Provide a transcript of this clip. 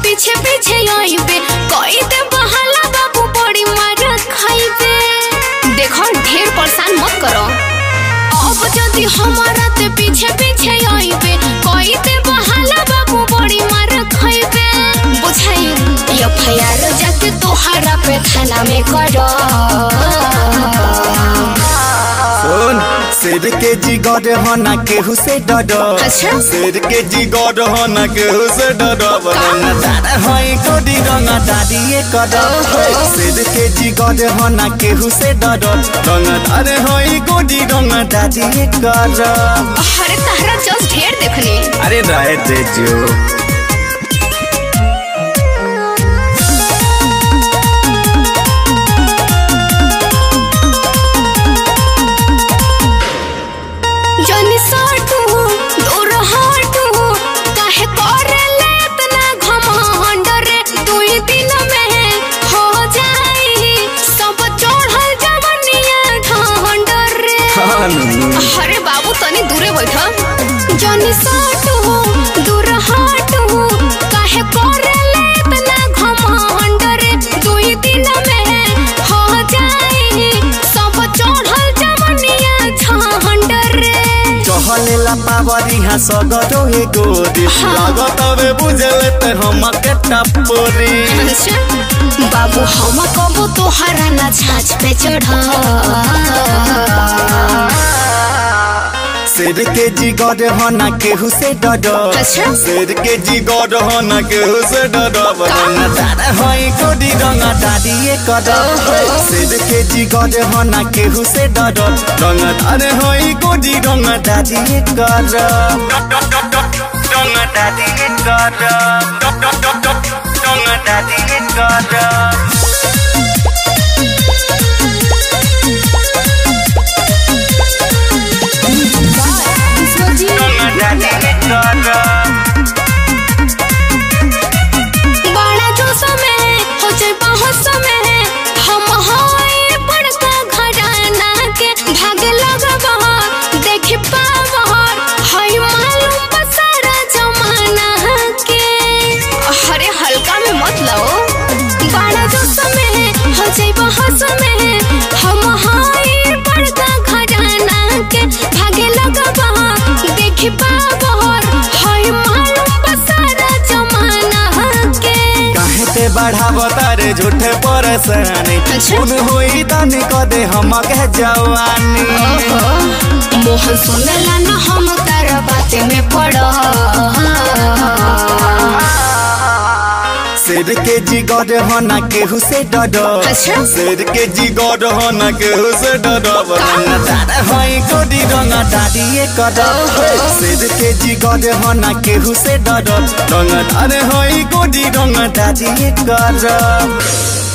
पीछे पीछे आई बे कोई ते बहाला बाबू बड़ी मारा खाई बे। देखो ढेर परेशान मत करो। अब जदी हमारा ते पीछे पीछे आई बे कोई ते बहाला बाबू बड़ी मारा खाई बे। बुझाई ये फयारो जाके तोहारा पे थाना में करो। सुन शेर के जिगर हो ना केहू से डरो। शेर के जिगर हो ना केहू से डरो। रंगदार होई गोदी रंगदारी करो। शेर के जिगर हो ना केहू से डरो। रंगदार होई गोदी रंगदारी करो। अरे तारा जस्ट ढेर देखले। अरे राय दे जो पावरी हाँ सगरो ये गोरी लागत वे बुझले ते हम के टपोरी। बाबू हम कबो तोहरा ना छाछ पे चढ़ा। शेर के जिगर हो ना केहू से डरो। शेर के जिगर हो ना केहू से डरो। रंगदार होई गोरी रंगदारी करो। शेर के जिगर हो ना केहू से डरो। रंगदार होई गोरी रंगदारी करो। रंगदारी करो रंगदारी करो। बढ़ावतारे झूठे परेशानी सुन होई दान क दे हम के जवानी। मोहन सुनला ना हम तार बात में पड़ो। शेर के जिगर हो ना केहू से डरो। शेर के जिगर हो ना केहू से डरो। रंगदार होई गोरी रंगदारी करो। शेर के जिगर हो ना केहू से डरो। रंगदार होई गोरी रंगदारी करो।